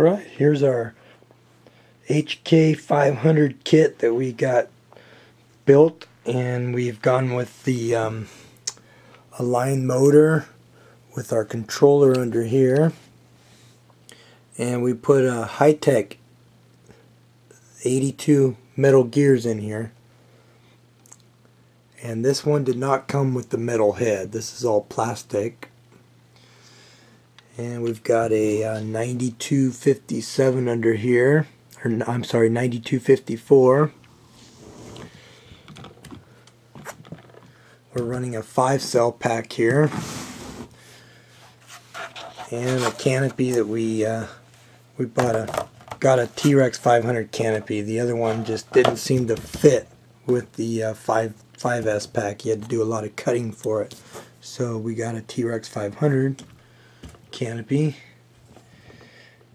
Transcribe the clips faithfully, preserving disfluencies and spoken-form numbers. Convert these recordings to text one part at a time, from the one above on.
Alright, here's our H K five hundred kit that we got built, and we've gone with the um, Align motor with our controller under here, and we put a Hi-Tek eighty-two metal gears in here. And this one did not come with the metal head. This is all plastic. And we've got a uh, ninety-two fifty-seven under here, or I'm sorry, ninety-two fifty-four. We're running a five cell pack here, and a canopy that we uh, we bought a got a T-Rex five hundred canopy. The other one just didn't seem to fit with the uh, five S pack. You had to do a lot of cutting for it, so we got a T-Rex five hundred canopy.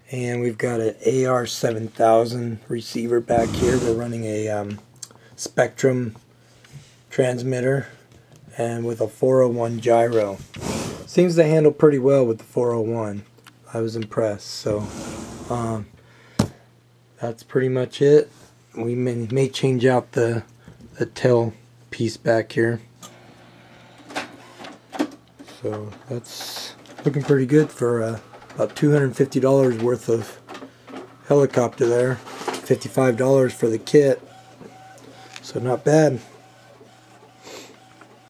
And we've got an A R seven thousand receiver back here. We're running a um, Spectrum transmitter and with a four oh one gyro. Seems to handle pretty well with the four oh one. I was impressed. So um, that's pretty much it. We may, may change out the, the tail piece back here. So that's looking pretty good for uh, about two hundred fifty dollars worth of helicopter there. fifty-five dollars for the kit. So not bad.